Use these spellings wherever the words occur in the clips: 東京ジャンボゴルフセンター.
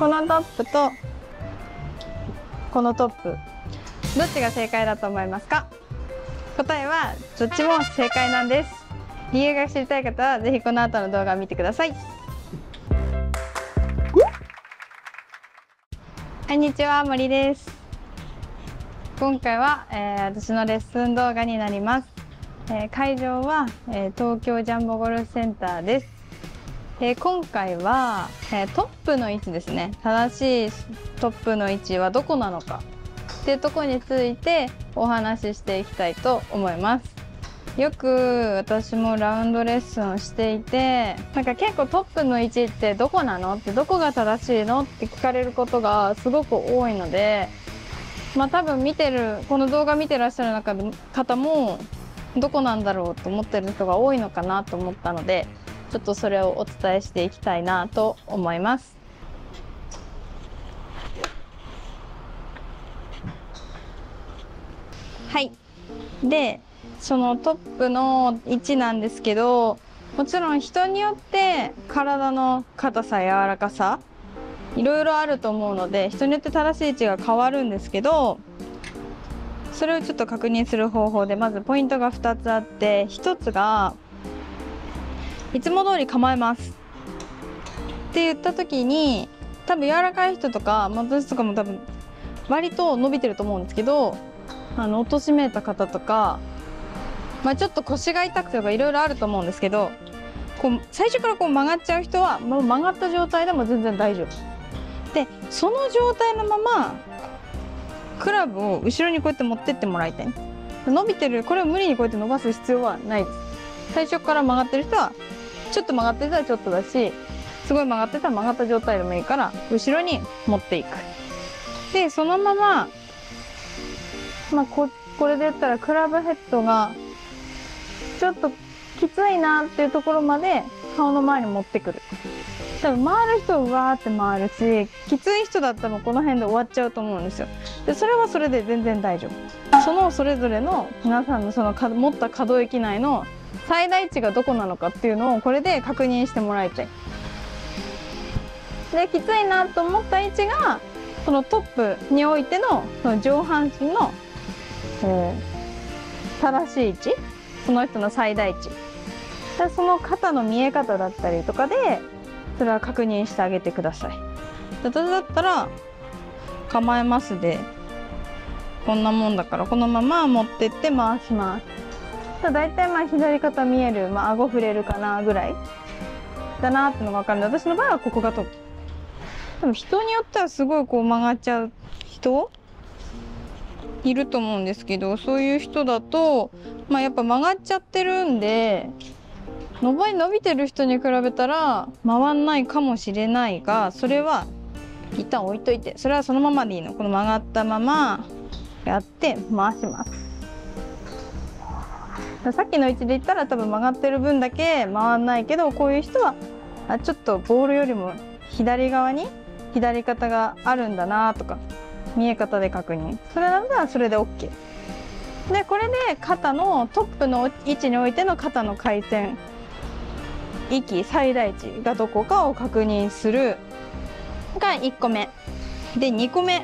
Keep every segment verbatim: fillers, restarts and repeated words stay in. このトップとこのトップ、どっちが正解だと思いますか？答えはどっちも正解なんです。理由が知りたい方はぜひこの後の動画を見てください。こんにちは、森です。今回は、えー、私のレッスン動画になります。えー、会場は、えー、東京ジャンボゴルフセンターです。えー、今回は、えー、トップの位置ですね、正しいトップの位置はどこなのかっていうところについてお話ししていきたいと思います。よく私もラウンドレッスンをしていて、なんか結構トップの位置ってどこなのって、どこが正しいのって聞かれることがすごく多いので、まあ多分見てるこの動画見てらっしゃる中の方もどこなんだろうと思ってる人が多いのかなと思ったので、ちょっとそれをお伝えしていきたいなと思います。はい、でそのトップの位置なんですけど、もちろん人によって体の硬さ、柔らかさいろいろあると思うので、人によって正しい位置が変わるんですけど、それをちょっと確認する方法で、まずポイントがふたつあって、ひとつがいつも通り構えますって言った時に、多分柔らかい人とか私とかも多分割と伸びてると思うんですけど、あの落としめた方とか、まあ、ちょっと腰が痛くてとかいろいろあると思うんですけど、こう最初からこう曲がっちゃう人はもう曲がった状態でも全然大丈夫。でその状態のままクラブを後ろにこうやって持ってってもらいたい。伸びてるこれを無理にこうやって伸ばす必要はないです。最初から曲がってる人はちょっと曲がってたらちょっとだし、すごい曲がってたら曲がった状態でもいいから後ろに持っていく。でそのまま、まあ、こ, これでやったらクラブヘッドがちょっときついなっていうところまで顔の前に持ってくる。多分回る人はわーって回るし、きつい人だったらもうこの辺で終わっちゃうと思うんですよ。でそれはそれで全然大丈夫。そのそれぞれの皆さんのその持った可動域内の最大値がどこなのかっていうのをこれで確認してもらいたい。できついなと思った位置がそのトップにおいて の, その上半身の、えー、正しい位置、その人の最大値、その肩の見え方だったりとかでそれは確認してあげてください。私だったら構えますでこんなもんだから、このまま持ってって回します。だいたいまあ左肩見える、まあ顎触れるかなぐらいだなってのが分かるので、私の場合はここがトップ。でも人によってはすごいこう曲がっちゃう人いると思うんですけど、そういう人だと、まあ、やっぱ曲がっちゃってるんで、伸び伸びてる人に比べたら回んないかもしれないが、それは一旦置いといて、それはそのままでいいの。この曲がったままやって回します。さっきの位置で言ったら多分曲がってる分だけ回らないけど、こういう人はちょっとボールよりも左側に左肩があるんだなとか見え方で確認。それならそれで OK で、これで肩のトップの位置においての肩の回転域、最大値がどこかを確認するがいっこめで、にこめ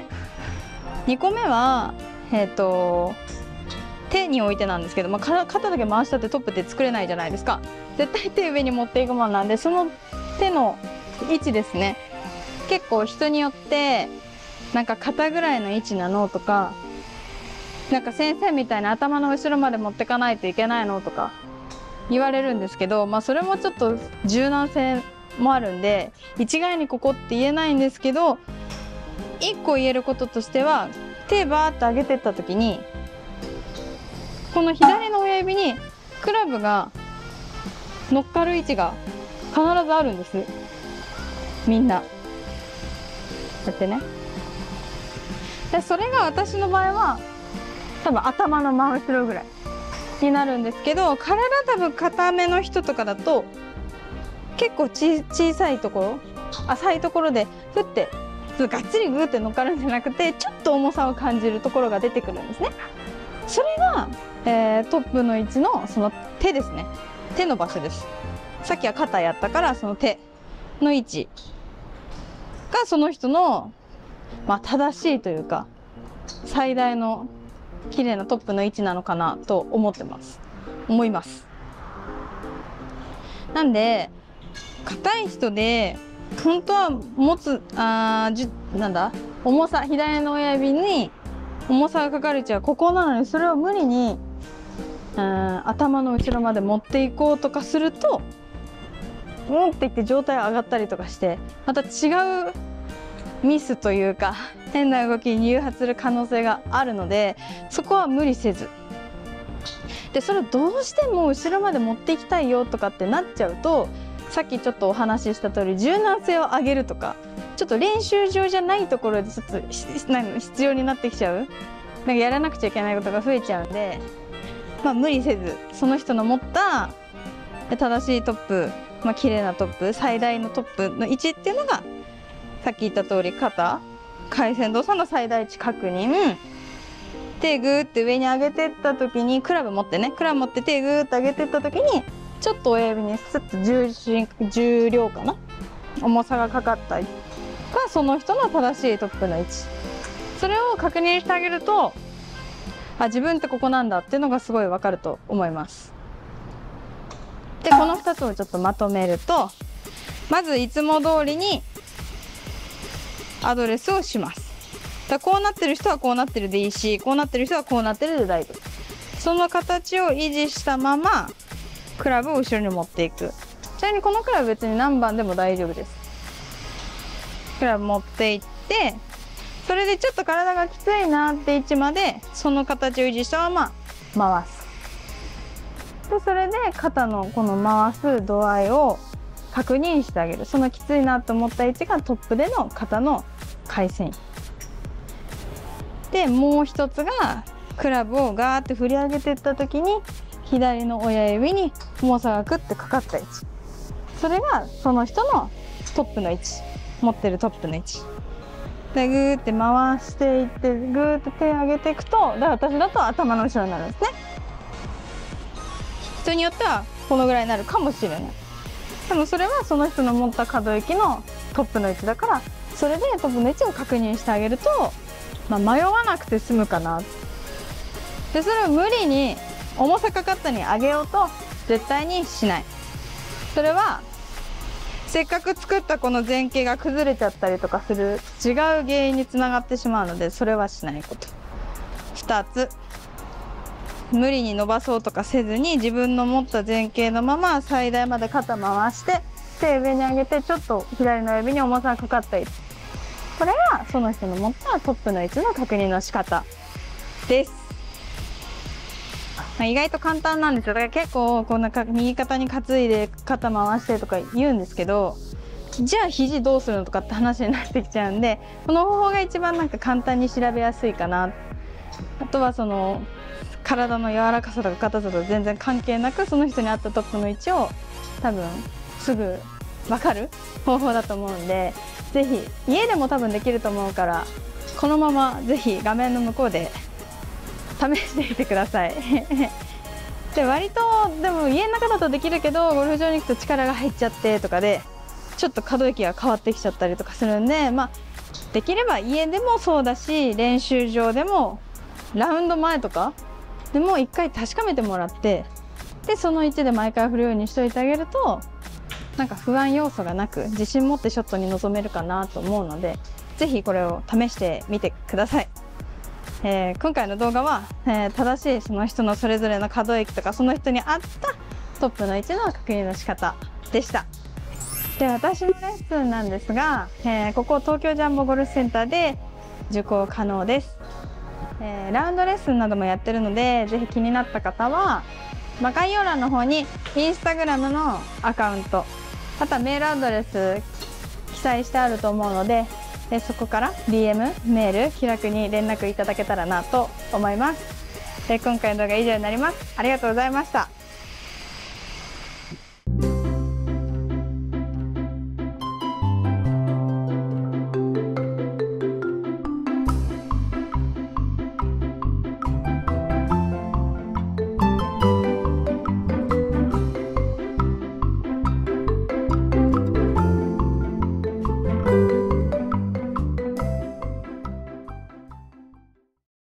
にこめはえっと手においてなんですけど、まあ、肩だけ回したってトップって作れないじゃないですか。絶対手上に持っていくものなんで、その手の位置ですね。結構人によってなんか肩ぐらいの位置なのとか、なんか先生みたいな頭の後ろまで持ってかないといけないのとか言われるんですけど、まあ、それもちょっと柔軟性もあるんで一概にここって言えないんですけど、いっこ言えることとしては、手バーって上げてった時にこの左の親指にクラブが乗っかる位置が必ずあるんです。みんなこうやってね。でそれが私の場合は多分頭の真後ろぐらいになるんですけど、体多分固めの人とかだと結構ち小さいところ、浅いところでふってがっつりグーって乗っかるんじゃなくて、ちょっと重さを感じるところが出てくるんですね。それが、えー、トップの位置のその手ですね。手の場所です。さっきは肩やったから、その手の位置がその人の、まあ、正しいというか最大の綺麗なトップの位置なのかなと思ってます思います。なんで硬い人で本当は持つあじなんだ重さ左の親指に重さがかかる位置はここなのにそれを無理にうん頭の後ろまで持っていこうとかするとうんっていって上体上がったりとかしてまた違うミスというか変な動きに誘発する可能性があるのでそこは無理せず。でそれをどうしても後ろまで持っていきたいよとかってなっちゃうとさっきちょっとお話しした通り柔軟性を上げるとかちょっと練習場じゃないところでちょっと必要になってきちゃうなんかやらなくちゃいけないことが増えちゃうんで、まあ、無理せずその人の持った正しいトップ、まあ綺麗なトップ最大のトップの位置っていうのがさっき言った通り肩回旋動作の最大値確認手グーって上に上げてった時にクラブ持ってねクラブ持って手グーって上げてった時にちょっと親指にスッと重心重量かな重さがかかったりがその人の正しいトップの位置それを確認してあげるとあ自分ってここなんだっていうのがすごい分かると思います。でこのふたつをちょっとまとめるとまずいつも通りにアドレスをします。だこうなってる人はこうなってるでいいしこうなってる人はこうなってるで大丈夫その形を維持したままクラブを後ろに持っていく。ちなみにこのクラブ別に何番でも大丈夫です。クラブ持っていってそれでちょっと体がきついなって位置までその形を維持したまま回す。でそれで肩のこの回す度合いを確認してあげる。そのきついなと思った位置がトップでの肩の回旋でもう一つがクラブをガーって振り上げていった時に左の親指に重さがグッてかかった位置それがその人のトップの位置持ってるトップの位置でグーって回していってグーって手を上げていくとだ私だと頭の後ろになるんですね。人によってはこのぐらいになるかもしれないでもそれはその人の持った可動域のトップの位置だからそれでトップの位置を確認してあげると、まあ、迷わなくて済むかな。でそれを無理に重さかかったに上げようと絶対にしない。それはせっかく作ったこの前傾が崩れちゃったりとかする違う原因につながってしまうのでそれはしないこと。ふたつ無理に伸ばそうとかせずに自分の持った前傾のまま最大まで肩回して手上に上げてちょっと左の指に重さがかかったりこれがその人の持ったトップの位置の確認の仕方です。まあ、意外と簡単なんですよ。だから結構こんな右肩に担いで肩回してとか言うんですけどじゃあ肘どうするのとかって話になってきちゃうんでこの方法が一番なんか簡単に調べやすいかな。あとはその体の柔らかさとか硬さとか全然関係なくその人に合ったトップの位置を多分すぐ分かる方法だと思うんで是非家でも多分できると思うからこのまま是非画面の向こうで試してみてくださいで割とでも家の中だとできるけどゴルフ場に行くと力が入っちゃってとかでちょっと可動域が変わってきちゃったりとかするんで、まあ、できれば家でもそうだし練習場でもラウンド前とかでもいっかい確かめてもらってでその位置で毎回振るようにしといてあげるとなんか不安要素がなく自信持ってショットに臨めるかなと思うので是非これを試してみてください。えー、今回の動画は、えー、正しいその人のそれぞれの可動域とかその人に合ったトップの位置の確認の仕方でした。で私のレッスンなんですが、えー、ここ東京ジャンボゴルフセンターで受講可能です、えー、ラウンドレッスンなどもやってるのでぜひ気になった方は、まあ、概要欄の方に インスタグラム のアカウントまたメールアドレス記載してあると思うのででそこから ディーエム メール気楽に連絡いただけたらなと思います。で今回の動画は以上になります。ありがとうございました。